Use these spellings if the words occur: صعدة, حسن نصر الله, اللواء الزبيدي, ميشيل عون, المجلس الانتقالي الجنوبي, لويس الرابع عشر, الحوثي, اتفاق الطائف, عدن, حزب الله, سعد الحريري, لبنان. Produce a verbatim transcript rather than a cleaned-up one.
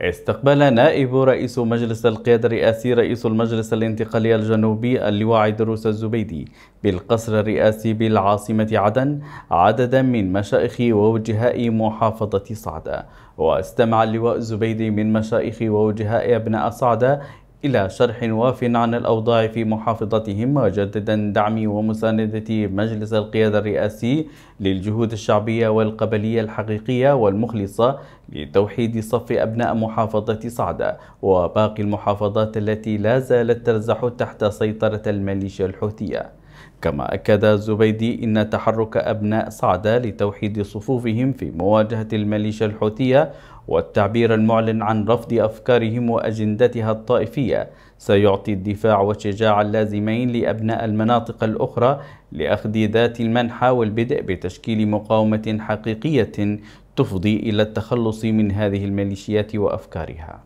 استقبل نائب رئيس مجلس القيادة الرئاسي رئيس المجلس الانتقالي الجنوبي اللواء الزبيدي بالقصر الرئاسي بالعاصمة عدن عددا من مشائخ ووجهاء محافظة صعدة. واستمع اللواء الزبيدي من مشائخ ووجهاء أبناء صعدة إلى شرح واف عن الأوضاع في محافظتهم، وجددا دعم ومساندة مجلس القيادة الرئاسي للجهود الشعبية والقبلية الحقيقية والمخلصة لتوحيد صف أبناء محافظة صعدة وباقي المحافظات التي لا زالت ترزح تحت سيطرة الميليشيا الحوثية. كما أكد الزبيدي أن تحرك أبناء صعدة لتوحيد صفوفهم في مواجهة الميليشيا الحوثية والتعبير المعلن عن رفض أفكارهم وأجندتها الطائفية سيعطي الدفاع والشجاعة اللازمين لأبناء المناطق الأخرى لأخذ ذات المنحى والبدء بتشكيل مقاومة حقيقية تفضي إلى التخلص من هذه الميليشيات وأفكارها.